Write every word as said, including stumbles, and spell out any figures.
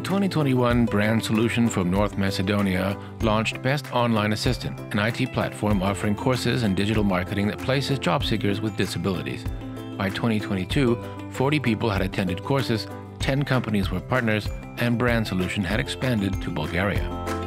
In twenty twenty-one, Brand Solution from North Macedonia launched Best Online Assistant, an I T platform offering courses in digital marketing that places job seekers with disabilities. By twenty twenty-two, forty people had attended courses, ten companies were partners, and Brand Solution had expanded to Bulgaria.